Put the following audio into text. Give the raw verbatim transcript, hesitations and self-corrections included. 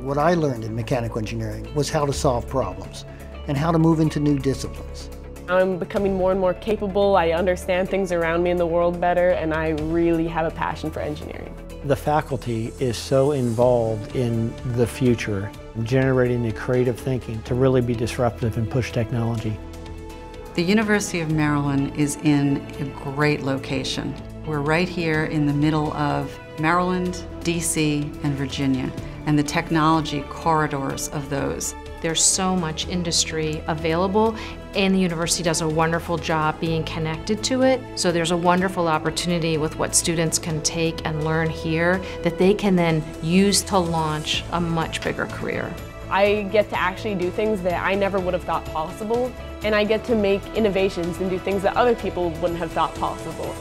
What I learned in mechanical engineering was how to solve problems and how to move into new disciplines. I'm becoming more and more capable. I understand things around me in the world better, and I really have a passion for engineering. The faculty is so involved in the future, generating the creative thinking to really be disruptive and push technology. The University of Maryland is in a great location. We're right here in the middle of Maryland, D C, and Virginia, and the technology corridors of those. There's so much industry available, and the university does a wonderful job being connected to it. So there's a wonderful opportunity with what students can take and learn here that they can then use to launch a much bigger career. I get to actually do things that I never would have thought possible, and I get to make innovations and do things that other people wouldn't have thought possible.